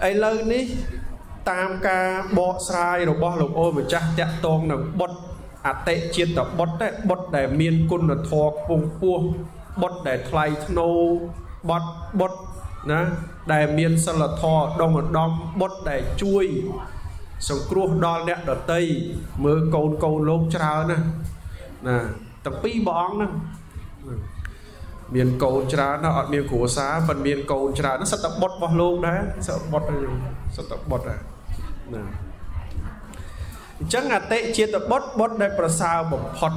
ai lơ ní tam ca bọ sai rồi bọ lục ôi mà chắc chặt tôn là bớt à tệ chiết là bớt để miên côn là thọ vùng buông bớt để thay nô bớt nè để miên sơn là thọ đông là đông bớt để chui sông cua đo nẹt ở tây mưa câu lốp trào nè nè tập pi bón nè miền cầu trà nó ở miền cổ xá phần miền cầu trà nó sắp tập bọt vào luôn đấy sắp tập bọt à chắc là tệ chia tập bọt đây là sao một hột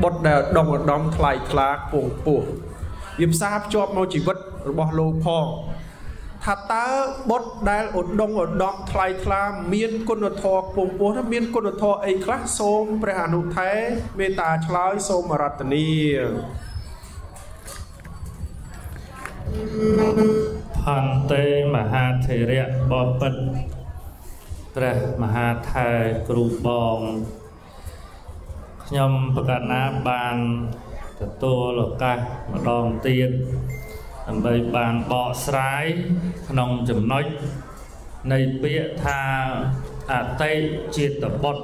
bọt là đồng ở đóng thay lá cuồng cuồng điểm sao cho mau chỉ vật bỏ luôn pho thà ta bọt đây ở đóng thay lá miền quân đội thọ cuồng cuồng nó miền quân đội thọ ấy khác xôm về hà nội thế mê ta cháo xôm mà rát ni Phan Tê Mahathirya Bò Phật Preh Mahathai Kru Bong Nhâm Pagana Ban Tatu Lokai Madong Tiên Bày Ban Bọ Srái Nông Chầm Nói Này Bia Tha A Tây Chiết Tập Bọt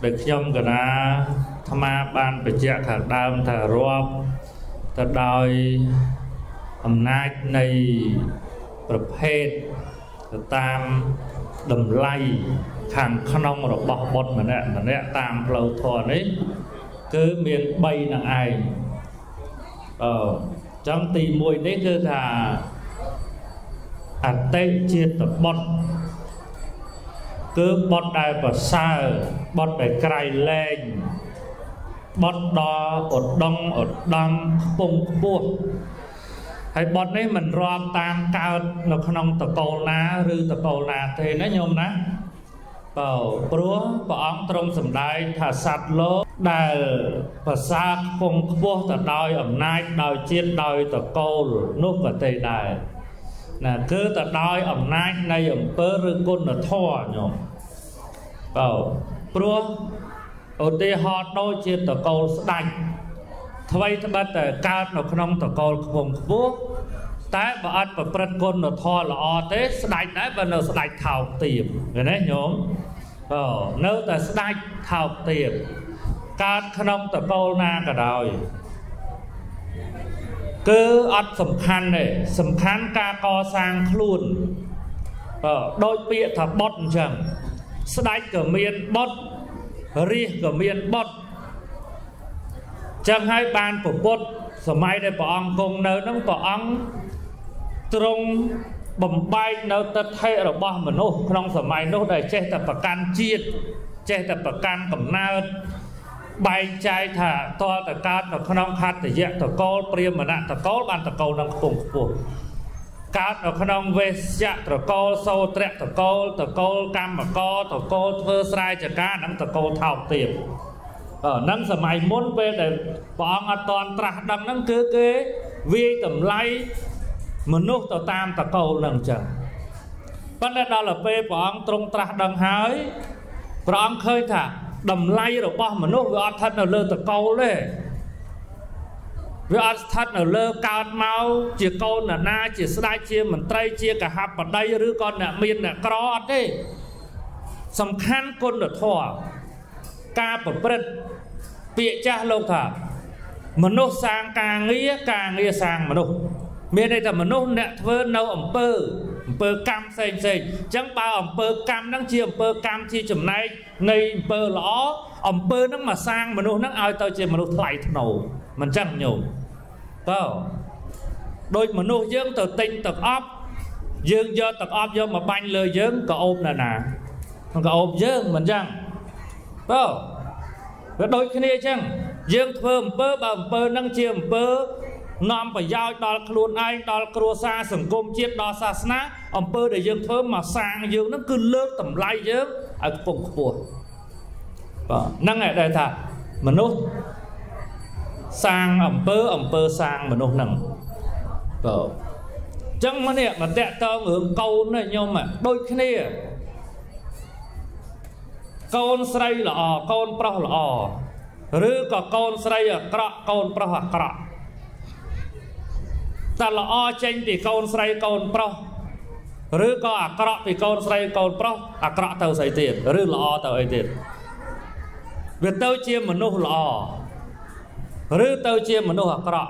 Được Nhâm Gana Thama Ban Bạch Dạ Thạc Đam Thà Rộp ta đòi hôm nay này tập hết tam đầm lay hàng khăn rồi bọc bọt mà nè tam lâu thò đấy cứ miền bay là ai trong tì mùi đấy cứ là à tây chia tập bọt cứ bọt đài vào xa bọt đài cài lên bọt đó ở đông bông buộc hay bọt đấy mình ro tam cao nó không tập cầu lá rư tập cầu lá thì nó nhôm ná bảo búa bảo ông trong sầm đai thả sạt lố đài và xa bông buộc tập đòi ẩm nai đòi chiết đòi tập cầu nút và tề đài là cứ tập đòi ẩm nai này ẩm bơ rư côn là thò nhôm bảo búa ở đây họ nói chuyện tờ câu đánh thay thế bắt tờ cao nó không tờ câu không phú tái và ăn và bật con nó thò là o thế đánh đấy và nó đánh thảo tiệm cái đấy nhóm nếu tờ đánh thảo tiệm cao không tờ câu na cả đời cứ ăn sầm khăn ca co sang luôn đôi bịa thà bót chẳng đánh cả miền bót riêng của miền bọt chẳng hai bàn của bọt sở mai đây bỏ ông cùng nơi nó bỏ ông trong bầm bay nó ta thay ở bò mà nó không sở mai nó đây chết tập và can chiết chết tập và can cầm na bay chai thả to tập can tập không khát để dẹp tập câu priêm mà nặng tập câu bàn tập câu đang cùng cùng cá tập không về dẹp tập câu sâu trẹt tập câu cam mà co tập câu vơ sai chả cá nắng tập câu thảo tiệm nắng sầm mai muốn về để bọn ăn toàn trà đầm nắng cứ kế vi tầm lay mình nuốt tập tam tập câu lần chẳng vấn đề đó là về bọn trong trà đầm hái bọn khơi thả đầm lay rồi bọn mình nuốt rồi ăn thân là lơ tập câu đấy vì ăn thật ở lơ cao mau chỉ câu là na chỉ sai chia mình trai chia cả hạt ở đây rứa con là miên là cỏ đấy sầm khăn con là thọ ca bật bật bịa cha lâu thả mình nô sang càng nghĩa sang mình nô miền đây là mình nô nè vơ nâu ẩm pơ cam xanh chẳng bao ẩm pơ cam đang chia ẩm pơ cam chia chấm này ngay ẩm pơ lõ ẩm pơ nó mà sang mình nô nó ai tao chia mình nô thay nổ mình chẳng nhổ đôi mà nuôi dưỡng từ tinh tập ấp dưỡng do tập ấp do mà banh lời dưỡng có ôm là nà không có ôm dưỡng mình chẳng và đôi khi này chẳng dưỡng thơm bơ bằng bơ năng chiêm bơ nằm phải giao đo luôn anh đo cua xa sừng công chiết đo xa snap ông bơ để dưỡng thơm mà sang dưỡng nó cứ lướt tầm lai dưỡng ở vùng của năng ngày đây thà mình nuôi sang ẩm pơ sang mà nông nặng chẳng mà nè mà đẹp tao ngưỡng câu này nhưng mà đôi khi nè con sấy là con pro là rứa có con sấy là cọ con pro là cọ Thật là o chênh thì con srei con pro Rứ có ạc rõ thì con srei con pro Ạc rõ tao xảy tiền Rứ là o tao ấy tiền Việc tao chia mà nụ là o Rứ tao chia mà nụ ạc rõ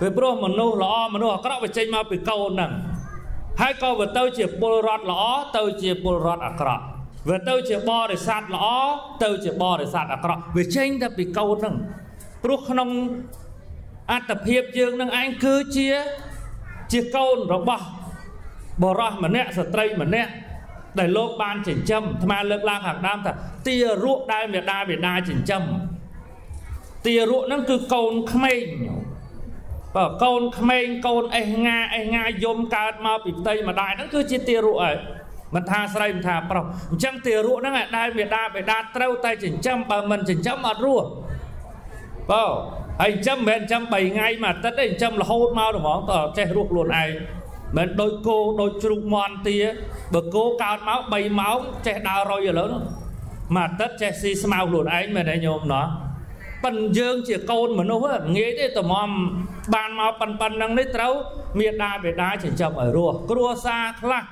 Vì bố mà nụ là o mà nụ ạc rõ Vì chênh mà bị con nằm Hai câu về tao chia bố rốt là o Tao chia bố rốt ạc rõ Vì tao chia bó để sát là o Tao chia bó để sát ạc rõ Vì chênh ta bị con nằm Bố không Át tập hiệp dương nâng anh cứ chia côn rồi bỏ ra mà nẹ sở trây mà nẹ Đại lộp ban chỉnh châm Thầm lực lang hạc đam thật Tia ruộng đai việt đai chỉnh châm Tia ruộng nâng cứ côn khmênh Côn khmênh côn ai nga dôm cao màu bịp tây mà đai nâng cứ chia tia ruộng ấy Mình tha srei mình tha prong Chẳng tia ruộng nâng đai việt đai trâu tay chỉnh châm Bà mình chỉnh châm ở ruộng Anh châm mình châm 7 ngày mà tất anh châm là hốt mau đúng không? Tỏ trẻ ruột luôn ai Mình đôi cô đôi trục mòn tía Bởi cô cao máu 7 máu trẻ đau rồi lớn Mà tất trẻ xí màu luôn ai mình ấy nhôm nó Bần dương chỉ côn mà nó hết Nghĩa thế tụi mòm bàn máu bần năng nít trấu Miền đá về đá chỉ châm ở rùa Rùa xa khắc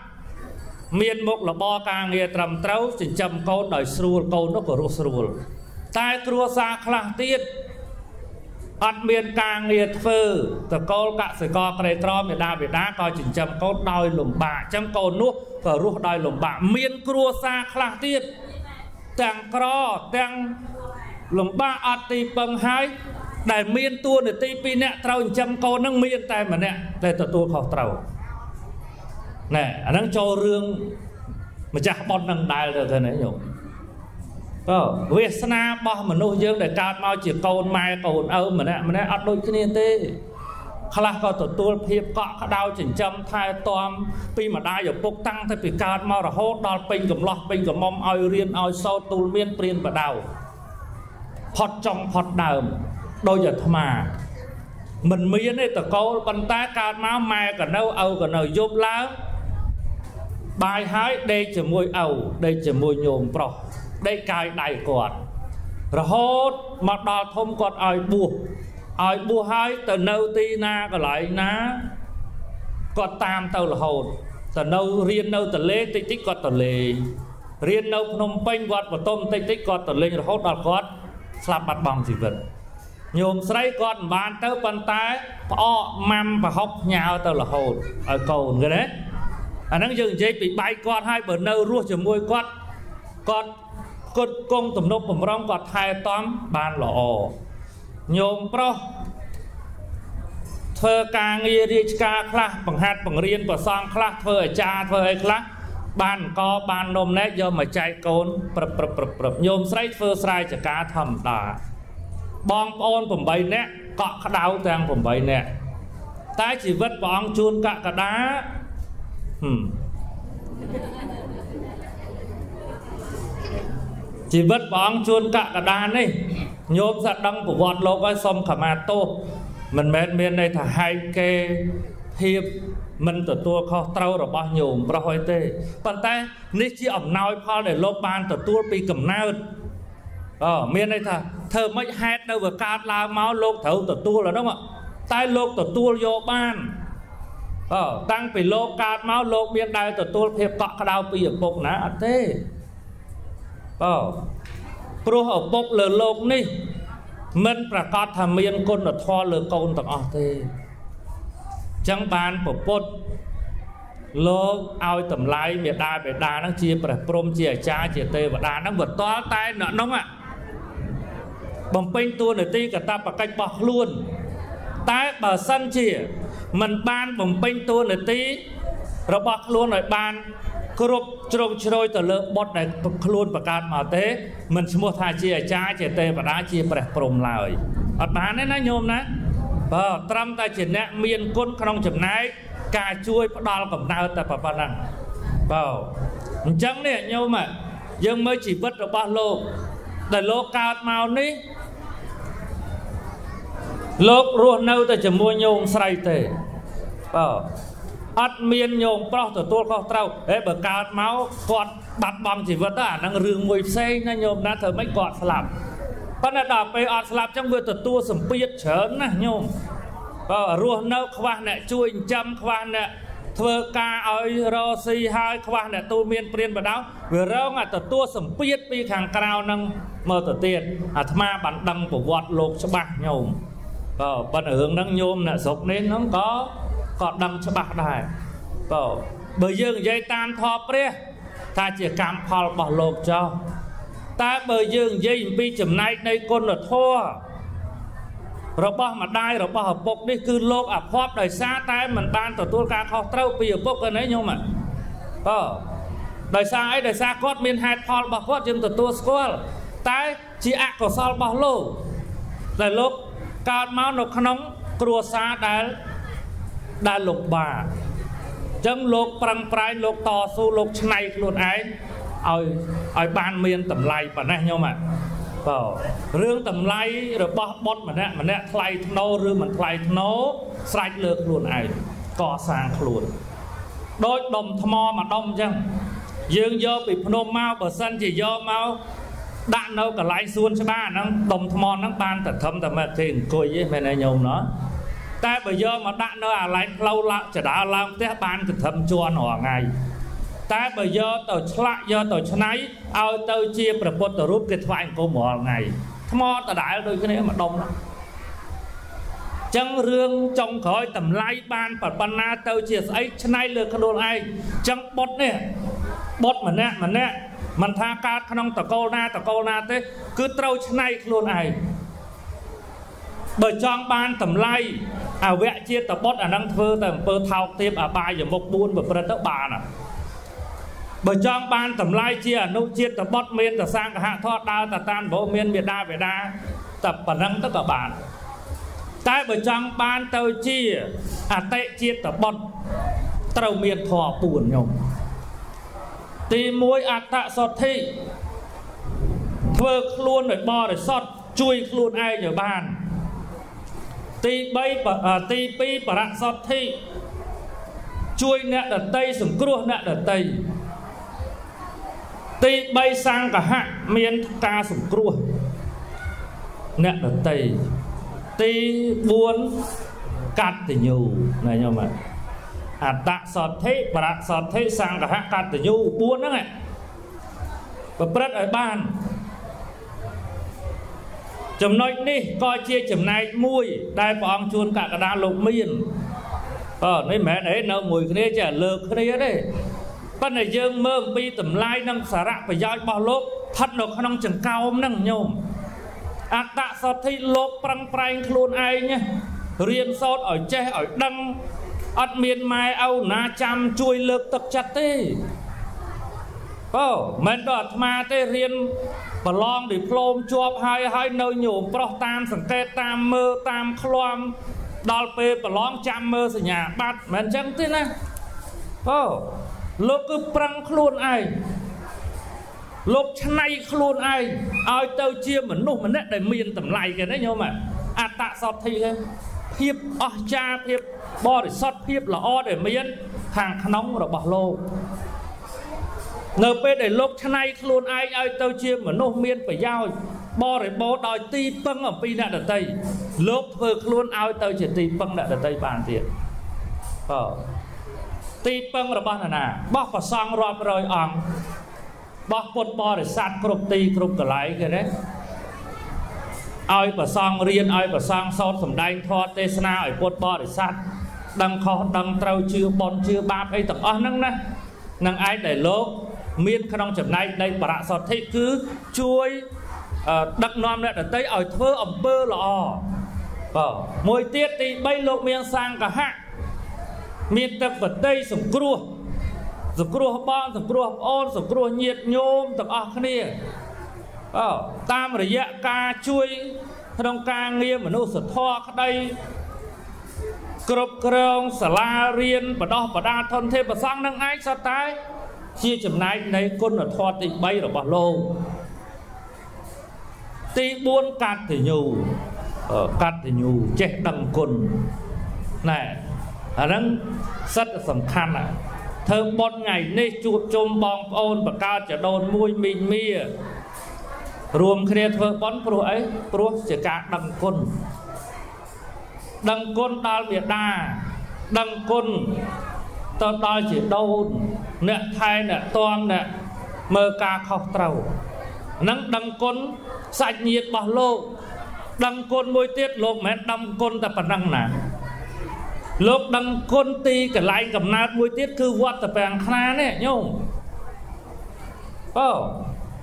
Miền mục là bo ca nghe trầm trấu Chỉ châm côn đòi srul côn nó của rùa srul Tai rùa xa khắc tiết Ất miền càng nghiệt phư Từ câu cạ sử co cây trò miền đa Việt Nam coi chỉnh châm câu đòi lùm bạ Châm câu nuốt và ruột đòi lùm bạ Miền cua xa khá tiết Tàng cỏ tàng lùm bạ ất tì bằng hai Đại miền tua để tì pi nẹ trâu châm câu nâng miền tay mà nẹ Để tụi tôi khó trâu Nè, nâng cho rương Mà chắc bọn nâng đai rồi thế này nhục Việt Nam bỏ mà nô dương để cao mau chỉ côn mai côn âu mà nè ắt đôi cái niên tê Khá có tổ tuôn hiệp cọ đau chỉnh châm thai toam Pi mà đai ở bốc tăng thay vì cao mau là hốt đo pinh cầm lọt pinh cầm mong oi riêng oi sâu tu miên priên và đau Phọt trong phọt đờm đôi giờ thơ mà Mình miên ấy tổ côn bắn tá cao mau mai cả nâu âu cả nâu dốt lá Bài hái đây chỉ môi âu đây chỉ môi nhồm pro Đây cài đầy quạt Rồi hốt mặt đo thông quạt ai bùa hai từ nâu tí na cả lại ná Quạt tam tao là hồn Từ nâu riêng nâu từ lê tích tích quạt từ lê Riêng nâu nông bênh quạt và tôm tích tích quạt từ lê Rồi hốt đọt quạt Sạp mặt bằng gì vật Nhồm srei quạt bàn tao bàn tay Pọ măm và hốc nhau tao là hồn Ở cầu người đấy Ở nâng dừng dây bị bay quạt hai bờ nâu ruột cho môi quạt Quạt Cột công tùm nộp bầm rong quạt hai tóm bàn lộ Nhôm pro Thơ ca nghi riêng ca khá Bằng hạt bằng riêng bằng song khá Thơ ở cha thơ ấy khá Bàn có bàn nôm nét do mà chạy côn Nhôm srei thơ srei chả cá thầm đá Bong ôn bầm bầy nét Cọ khá đau thang bầm bầy nét Tái chỉ vất bóng chuôn cạ cạ đá Chỉ vất bóng chuôn cạ cả đàn ấy Nhôm sạch đăng của vọt lô coi xong khả mát tô Mình mến miên này thả hai kê Hiệp Mình tựa tua khó trâu rồi bao nhồm Bà hỏi tê Bạn ta Nít chi ẩm nào ấy phó để lô bàn tựa tua bị cầm nào Miên này thả Thơ mấy hét đâu vừa cát la máu lô thấu tựa tua là đúng không ạ Tai lô tựa tua vô bàn Tăng bị lô cát máu lô miên đai tựa tua hiệp cọ khá đau bị ở bụng ná ạ thế Cô ở bốc lửa lộp này Mình bà có thầm miên con ở thoa lửa con tặng ổ thế Chẳng bàn bà bốt Lô ai tầm lái bề đá năng chia bà bồm chia cha chia tê bà đá năng vật toa tay nữa nóng ạ Bầm pênh tuôn ở tí cả ta bà cách bọc luôn Tái bà sân chia Mình bàn bầm pênh tuôn ở tí Rồi bọc luôn rồi bàn Cô trông trôi từ lớp bọt này luôn bà cát mà thế Mình sẽ mua thai chia trái chia tê và đá chia bạc bồm lại Ở bán ấy nó nhôm ná Và trăm ta chỉ nẹ miên côn khăn ông chụp náy Cà chuối bắt đo là cầm nào ta bà năng Và chẳng nè nhôm ạ Nhưng mới chỉ vứt được bao lô Để lô cát màu ní Lô ruột nâu ta chỉ mua nhôm srei tê Và Ất miên nhồm bỏ tổ tuôn khó trâu Ê bởi cao máu quạt bạc bầm chỉ vật á Nâng rừng mùi xe nha nhồm ná thờ mấy quạt xa lạp Bất là đọc bê ọt xa lạp chẳng vừa tổ tuôn xâm biết chớn nha nhồm ruộng nấu khoa này chui chăm khoa này thưa ca ơi rô si hai khoa này tu miên tiền vào đó vừa rau ngà tờ tua sầm biết pi hàng cao năng mờ tờ tiền à ma bản đăng của vọt lột cho bạc nhổm bạn ở hướng đăng nhôm là sọc nên nó có còn đăng cho bạc này bởi dương dây tam thọ pre ta chỉ cảm phò bỏ lột cho ta bởi dương dây pi chấm này đây con là thua rồi bỏ mặt đai rồi bỏ hợp bột đi cứ lột ập hóp đời xa tay mình ban tổ tuôn ca khó trâu bìa bốc cái đấy nhưng mà đời xa ấy đời xa cốt miền hạt phò bỏ cốt trên tổ tuôn school tay chỉ ạc của sao bỏ lô đời lột cao máu nọc nóng cua xa đã lột bà chân lột prang prai lột to su lột này lột ấy ở ban miền tầm lầy và này nhưng mà เรื่องตำไลរបស់បត់មិន ta bây giờ tàu lạ do tàu cháy ao tàu chia và bột tàu rút cái thoại của mọi ngày mò tàu đại đôi cái này mà đông lắm chân rương trong khỏi tầm lai ban và ban na tàu chia ấy này lừa con đôi ai chân bột nè bột mà nè mình tha cá không tàu câu na thế cứ trâu này luôn này bởi trong ban tầm lai à vẽ chia tàu bột à đang phơ tầm phơ thao tiếp à bài giờ một buôn và phần đất bà nè bởi trong ban tầm lai chia nông chia tập bót miên tập sang cả hạ thoát đau tập tan bố miên biệt đa về đa tập bản năng tất cả bản tại bởi trong ban tàu chia à tệ chia tập bót tàu miên thọ buồn nhung tì muối à tạ sọt thị thưa luôn rồi bò rồi sọt chui luôn ai rồi bàn tì bay tì pi bả sọt thị chui nẹt ở tây sủng cua nẹt ở tây tây bay sang cả hạ miền ca sủng cua nè là tây tây buôn cắt từ nhu này nhưng mà à tạ sọt thế và tạ sọt thế sang cả hạ cắt từ nhu buôn đó này và rất ở ban chấm nói đi coi chia chấm này mùi đại phong chuồn cả đá lục miên nói mẹ đấy nó mùi cái đấy chả lược cái đấy đấy bạn này dương mơ bi tầm lai năng xả rạ phải dõi bao lốp thật nó không chừng cao ông năng nhôm à tạ sao thấy lốp prang prang luôn ai nhé riêng sót ở che ở đăng ở miền mai âu na chăm chui lực tập chặt tê mình đợt mà tê riêng và long diplom chụp hai hai nơi nhôm pro tam sẵn kê tam mơ tam khloam đòi pê và long chăm mơ sửa nhà bắt mình chẳng thế nè lô cứ prang khôn ai lô chnay khôn ai ai tao chia mình nô mình đấy để miền tầm lại cái đấy nhau mà à tạ sọt thì hiệp ở cha hiệp bo để sọt hiệp là o để miền hàng nóng rồi bỏ lô nợ pe để lô chnay khôn ai ai tao chia mình nô miền phải giao bo để bo đòi ti băng ở pi đã được tây lô vừa khôn ai tao chỉ ti băng đã được tây bàn tiền tì băng là bao nà bóc vào xong rồi rồi ăn bóc bột bò để sát cột tì cột cả lại cái đấy ai vào xong riêng ai vào xong sau thẩm đánh thoa tê na ở bột bò để sát đằng khó đằng trâu chưa bón chưa ba cái tầng ăn nâng nè nâng ai để lố miên khăn ông chậm này đây bà sọt thấy cứ chuối đặc non này để tới ở thơ ở bơ lọ môi tiết thì bay lộ miên sang cả hạng miền tập vật tây sủng cua bón sủng cua ôn sủng cua nhiệt nhôm tập ở cái này tam rồi dạ ca chui đông ca nghe mà nô sụt thoa cái đây cột cong xà la riên và đo và đa thân thêm và sang năng ai sao tái chia chấm này này côn là thoa tị bay rồi bỏ lô tị buôn cắt thì nhù chết đằng côn này ở nâng rất là tầm khăn à thơm bột ngày nay chuột chôm bong ôn và cao trở đồn mùi mình mia ruộng kia thơm bón pro ấy pro chỉ cả đằng côn đăng côn đau biệt đa đăng côn tao đau chỉ đau nè thay nè toang nè mơ ca khóc trầu nắng đăng côn sạch nhiệt bảo lô đăng côn môi tiết lô mẹ đăng côn ta phần năng nè lô đăng côn ti cả lại cầm nát môi tiết cứ vót tập bèn khna nè nhung ô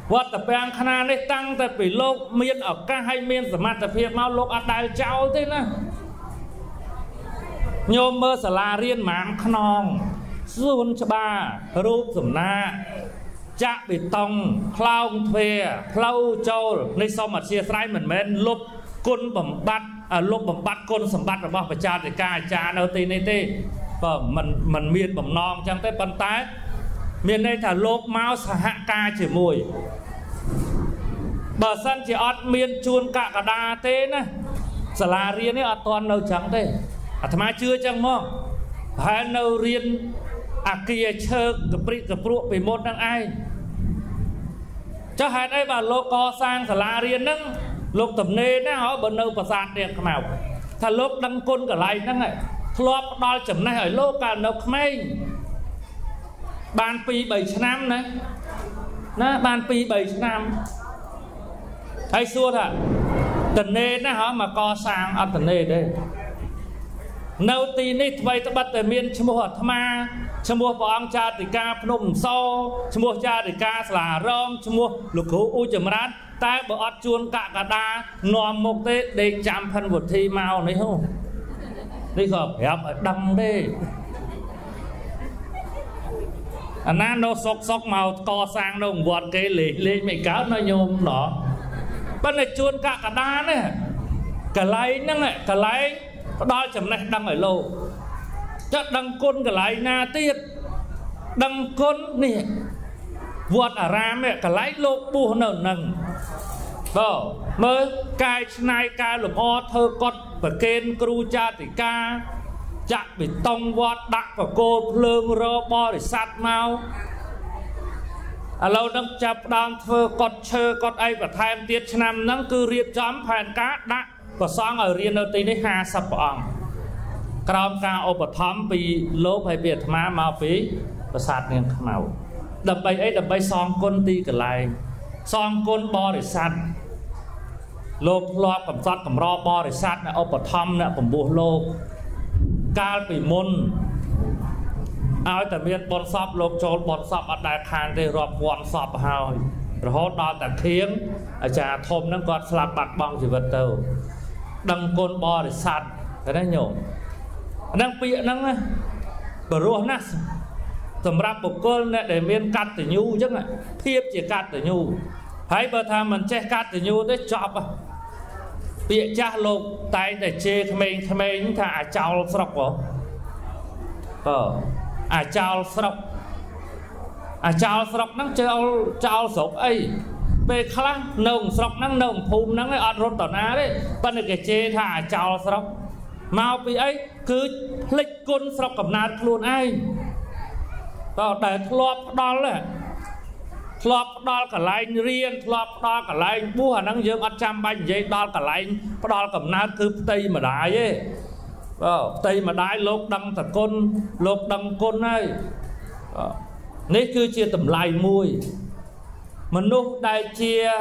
vót tập bèn khna nè tăng tập bị lô miên ở ca hay miên sờ mặt tập hiệp mau lô ăn đai cháo thế nè nhung mơ sờ la riên máng khnon xuân cho ba rúp sầm na chạ bị tông clown thuê clown châu này sau mà chia trái mình men lốp côn bẩm bát lốp bẩm bát côn sẩm bát bẩm bát phải cha thì cai cha đâu tì này tì mình miên bẩm non chẳng tới bàn tay miên đây thà lốp máu hạ ca chỉ mùi bờ sân chỉ ót miên chuôn cạ cả đa thế nè sờ la riên ấy ót toàn đâu chẳng thế à thà mai chưa chẳng không phải đâu riên à kia chơi cái bụi bị mốt đang ai cho hai đây bà lô co sang thà la riên nâng lô tầm nê nó hỏi bận đâu bà sạt đèn cái nào thà lô đăng côn cả lại nâng này lô đo chấm này hỏi lô cả nấu khmei bàn pì 7 năm này nó bàn pì 7 năm ai xua thà tầm nê nó hỏi mà co sang ăn tầm nê đây nấu tì nít vậy ta bắt tề miên chấm hoa thama chấm mua bỏ ông cha thì ca phun xô chấm mua cha thì ca là rong chấm mua lục hữu u chấm rát tai bỏ ót chuôn cạ cà đa nòm một tê để chạm phần một thi màu này không đi không hẹp đầm đi anh à, nó sọc sọc màu co sang đâu vọt cái lì lì mày cáo nó nhôm đó bắt này chuôn cạ cà đa này cả lấy năng này cả lấy đó chấm này đang ở lâu chắc đăng côn cả lại na tiết đăng côn nè vượt ở ra mẹ cả lại lộp bùa nở nằng vợ mới cài này cài lộp o thơ con và kênh cru cha thì ca chặt bị tông vọt đặt vào cô lương rô bo để sát mau à lâu đang chập đang thơ con chơi con ai và tham tiết năm nắng cứ riết chấm phàn cá đã và sáng ở riêng ở tây đấy hà sập bỏng cám ca ôp thắm vì lốp hay biệt má màu phí và sạt nền màu đập bay ấy đập bay song côn ti cả lại song côn bo để sạt lốp loa cầm sắt cầm ro bo để sạt nè ôp thắm nè cầm bùa lốp cao bị môn áo tận miên bón sập lốp trôi bón sập ở đại khang thì rọp quằn sập hào rồi hót đo tận thiếm trà thôm nâng con sập bạc bong chỉ vật tàu đằng côn bo để sạt cái đấy nhổ năng bịa năng bùa nát tầm ra một con này để miên cắt từ nhu chứ này thiếp chỉ cắt từ nhu hãy bờ tham mình che cắt từ nhu tới chọc à bịa cha lục tay để chê tham mình thà chào sọc à chào sọc năng chào chào sọc ấy về khá nồng sọc năng nồng phùm năng ấy ăn rốt tỏ ná đấy bắt được cái chê thà chào sọc mau bị ấy cứ lịch côn sọc cầm nát luôn ai đó để lọp đo cả lạnh riêng lọp đo cả lạnh búa hàng năng dương ăn trăm bánh vậy đo cả lạnh đo cầm nát cứ tây mà đái ấy tây mà đái lốp đâm thật côn lốp đâm côn ấy nếu cứ chia tầm lại mùi mình lúc đây chia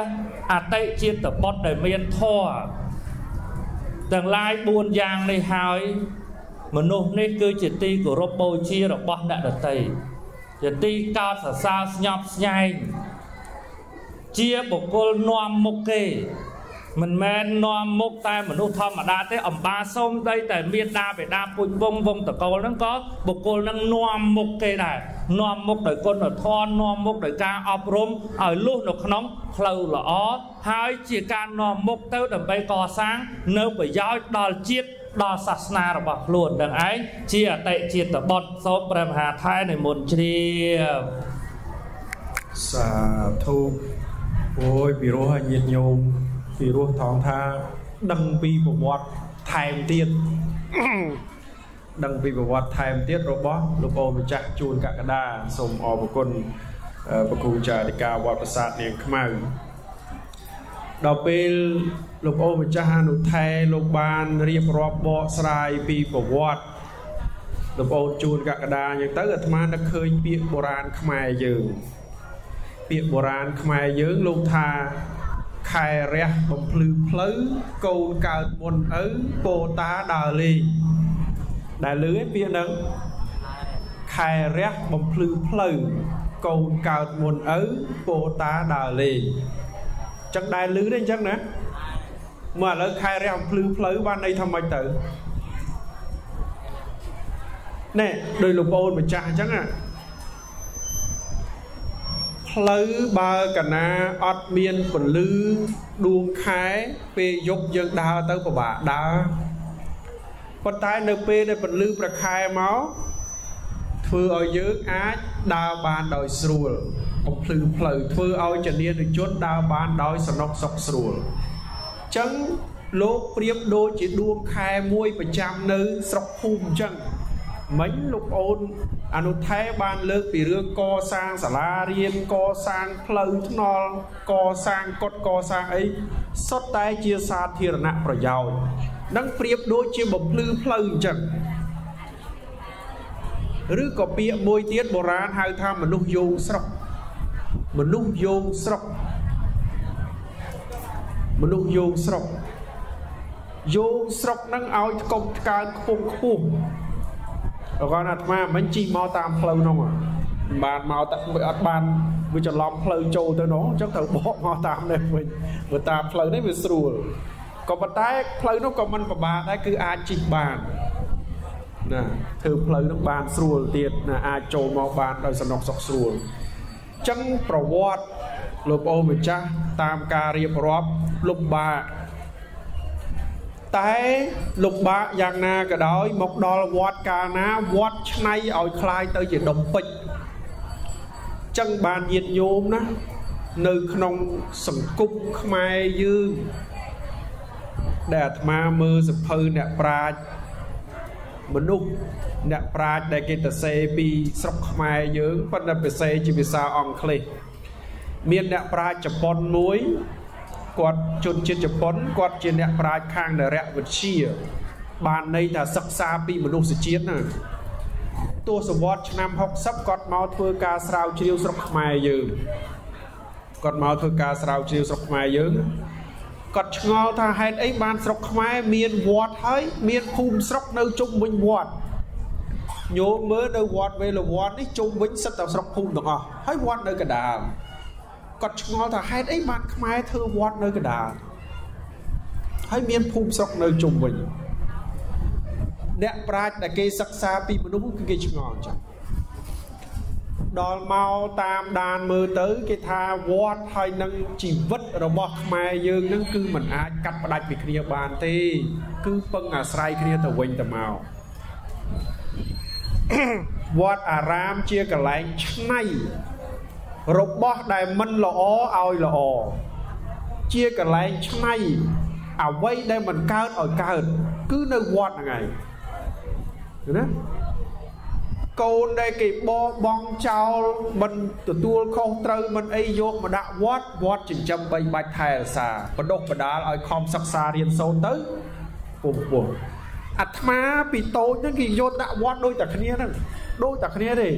à tây chia tầm bọt để miên thò tầng lai buôn giang này hỏi mà nô nên cứ chỉ ti của robot chia rồi bóc đã được tẩy chỉ ti cao sờ sao nhọp nhai chia bộ cô nom một kề mình men nom một tay mình nô thom mà đa tới ẩm ba sông đây tại miền đa về đa bung bông vông tờ câu nó có bộ cô đang nom một kề này nom một đời con ở thon nom một đời ca ấp rôm ở lúc nó nóng lâu là ó hai chỉ ca nom một tới đầm bay cò sáng nếu phải gió đòi chiết đo sát na rồi bọc luôn đằng ấy chia tệ chia tập bọt số bầm hà thái này một chia xả thu ôi bị rối hay nhiệt nhôm bị rối thòng tha đằng pi bột bọt thèm tiệt đằng pi bột bọt thèm tiệt robot lobo bị chặt chuồn cả cả đa sôm o bọc con bọc cù trà đi cà bọt sát liền khmau Đầu tiên lục ô mà cha hanu thay lục ban riêng rộp bọ sài pi bọ vót lục ô chun cả đà như tới gật man đã khơi bịa bồ ran khmai dường bịa bồ ran khmai dường lục tha khai rẽ bồng phứ phứ câu cào môn ứ bồ tá đà li đại lưới bịa nâng khai rẽ bồng phứ phứ câu cào môn ứ bồ tá đà li chẳng đại lưới đấy chẳng nữa mà lỡ khai rẽ phứ phứ ban đây thầm mày tự nè đời lục ôn mà cha chẳng à lứ ba cả na ọt miên còn lư đuông khái pe dục dân đa tới của bà đa con tay np đây còn lư bạc khai máu thưa ao dưỡng ái đa bàn đòi sùa ông lư phơi thưa ao trở nên được chốt đa bàn đòi sọc sọc sùa chẳng lố riêng đôi chỉ đuông khai môi và chạm nữ sọc hùm chẳng mánh lục ôn anh thấy ban lược bị rương co sang xả la riêng co sang phơi non co sang cốt co sang ấy sót tay chia xa thiền nặng rồi giàu đang priệp đối chia bộc lư phơi chẳng rứ có bịa môi tiết bồ ran hai tham mình lúc vô sọc năng ao công cao khung còn là mà mình chỉ mau tam phơi không à bàn mau tạm với bàn với chọn lom phơi trâu tới nó chắc thằng bỏ mau tam này mình vừa tam phơi đấy vừa sùa còn bàn tay phơi nó còn mình và bà đấy cứ ai chỉ bàn nè thường phơi nó bàn sùa tiền là ai trâu mau bàn rồi sờ nọc sọc sùa chẳng bảo vót lục ô mình cha tam ca riệp róp lục bà tại lục bạc giang na cả đói một đo vót cà ná vót này ở khai tới chuyện đồng phịch chân bàn nhiệt nhôm đó nơi nông sầm cung mai dư đẹp ma mơ sập hơi đẹp pra mình đúng đẹp pra để cái tờ xe bị sập mai dư phân là bị xe chỉ bị sao on kle miền đẹp pra chập bon núi quạt chôn trên chập bón quạt trên nẹt prai khang để rẽ vật chia bàn này là sắc xa pi một nụ sự chiến này tua số vót năm học sắp quạt máu thưa ca sao chiêu sọc mai dường quạt máu thưa ca sao chiêu sọc mai dường quạt ngao thà hay ấy bàn sọc mai miền vót ấy miền khum sọc nơi chung mình vót nhớ mới nơi vót về là vót đấy chung vĩnh sắp tạo sọc khum được không hay vót nơi cả đà còn ngon là hết ấy bạn mai thơ vót nơi cái đà hãy miên phung sọc nơi chung mình đẹp bạch là cây sắc xa bị đúng cái ngon chẳng đòn mau tam đàn mơ tới cái tha vót hay nâng chỉ vứt rồi bọt mai dương nâng cư mình ai cắt và đạch bị kia bàn thì cứ phân à sai kia tờ quên tờ màu vót à ram chia cả lại này robot đại mình lọ ao lọ chia cả lại chay à quay đây mình cao ở cao cứ nơi quạt ngày đó câu đây cái bo bong trao mình từ tua không trâu mình ấy vô mà đã quạt chỉnh châm bay bay thay xà và đốt và đá ở không sắc xa riêng sâu tới buồn à thà bị tối những cái vô đã quạt đôi tạc kia đi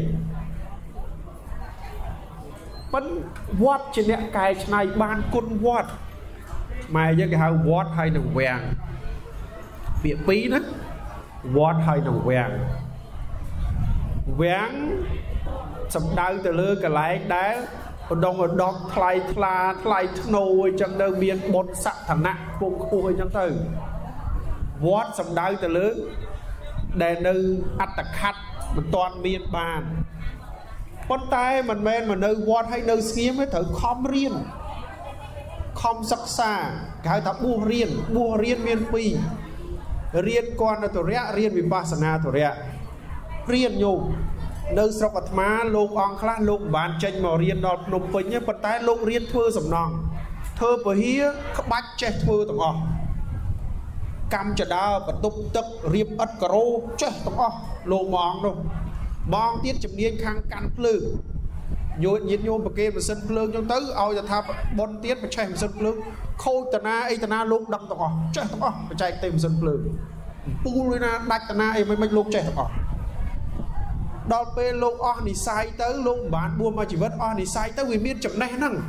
vẫn vót trên nẹt cài này ban côn vót mai với cái hao vót hay là vàng bịa pí đó vót hay là vàng sầm đau từ lưa cả lại đá còn đong thay nồi chẳng đâu miên bột sạ thằng nặng cùng khôi chẳng từ vót sầm đau từ lưa để nơi ăn tạc khát một toàn miên bàn con tay mình men mà nơi vót hay nơi xiêm ấy thử khom riêng khom sắc xa cái thằng bua riêng miền pì riêng con là tổ rẽ riêng vì ba sana tổ rẽ riêng nhung nơi sọc vật má lục on khla lục bàn tranh màu riêng đọt lục phình nhé con tay lục riêng thưa sầm nòng thưa bờ hía các bác che thưa tổng o cam chả đa và túc tấp riêng ất cà rô che tổng o lô mỏng đâu bong tiết chấm điên khang căn phư vô nhiệt nhôm bậc kia mà sân phơi trong tứ ao giờ tham bon tiết mà chạy mà sân phơi khôi tận na ấy tận na lục đâm tọt chạy tọt mà chạy tìm sân phơi pu lên na đạch tận na ấy mới lục chạy tọt đòn pe lục o thì sai tới lục bán buôn mà chỉ vớt o thì sai tới vì biết chậm nay năng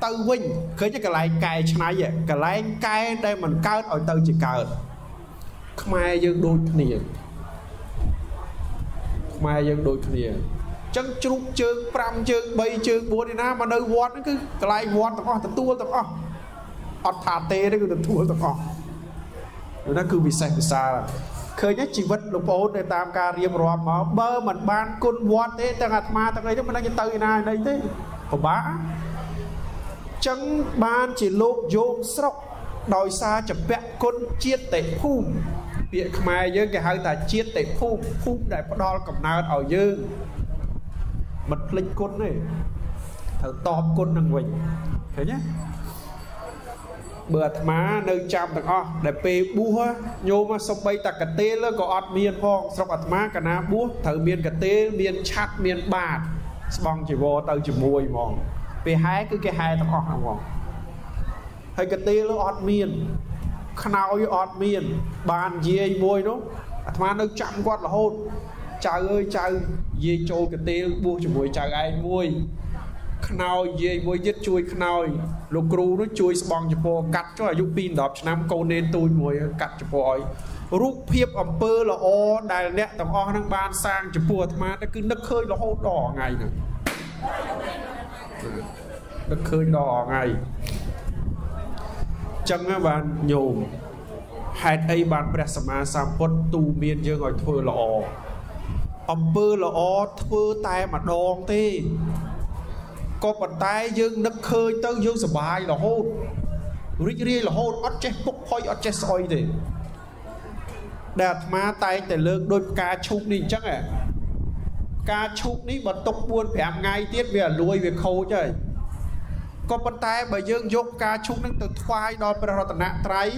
từ vinh khởi cho cái lái cài chả vậy cái lái cài đây mình cài ở từ chỉ cài không ai dưng đôi kia không ai dưng đôi kia chân chúc chương pram chương bay chương bố đi na mà nơi vót nó cứ lại vót tập o ọt thả tê đấy cứ tập o nó cứ bị sai xa khơi nhất chỉ vật lục bố để tam ca riêng rò mà bơ mình ban côn vót thế tăng hạt ma tăng ấy đó mình đang chơi từ này đây thế của bá chân ban chỉ lộ dôm sọc đòi xa chập vẹn côn chia tệ phum việc mai với cái hai ta chia tệ phum phum đại bắt đo cầm nào ở dương bật lên côn này thằng to côn đằng quỳnh thế nhé bữa má nơi chạm thằng o để pe búa nhôm mà sọc bay ta cả tê lơ có ọt miên phong sọc ọt má cả ná búa thử miên cả tê miên chát miên bạt bong chỉ vô tao chỉ mùi mòn pe hái cứ cái hai thằng o mòn hay cái tê lơ ọt miên khao với ọt miên bàn gì mùi đó má nơi chạm quạt là hôn trời ơi trời dây trôi cái tê buông cho mùi trời ai mùi khao dây mùi dứt chui khao lục rù nó chui bong cho po cắt cho là pin đập nam câu nên tôi mùi cắt cho po rút phép ẩm pơ là o đài lẹ tầm o đang ban sang cho po mà nó cứ nấc khơi nó hô đỏ ngày này nấc khơi đỏ ngày chẳng á bạn nhôm hạt ấy bạn prasama sampot tu miên dương gọi thôi là o ông bơ là ó thưa tay mà đòn thế có bàn tay dương đất khơi tới dương sờ bài là hôn rít ri là hôn ót chết bốc khói ót chết soi thế đạt má tay để lương đôi cá chúc đi chắc à cá chúc ní mà tóc buôn phải làm ngay tiết về nuôi về khâu chơi có bàn tay mà dương dốc cá chúc nó từ khoai đòn bờ tận nã trái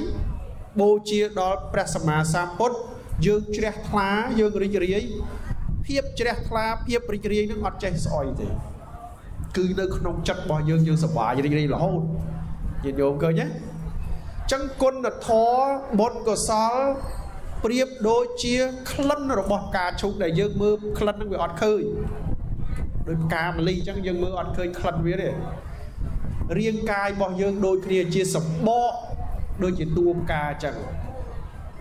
bô chia đòn prasama sampot dương chè lá dương rít ri hiệp chè lá hiệp rít ri nó ót chết soi thế cứ nơi không chất bao nhiêu dương sờ bài như đây là hôn nhìn nhôm cơ nhé chẳng quân là thó bột của sáu priệp đôi chia khăn rồi bọt cá chung để dương mưa khăn nó bị ọt khơi đôi cá mà ly chẳng dương mưa ọt khơi khăn vía đấy riêng cài bao dương đôi kia chia sập bọ đôi chỉ tuôn cá chẳng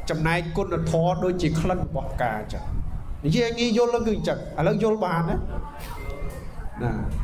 chầm nay quân là thó đôi chỉ khăn bọt cá chẳng như anh nghi vô lưng gừng chẳng à lưng vô bàn đấy nè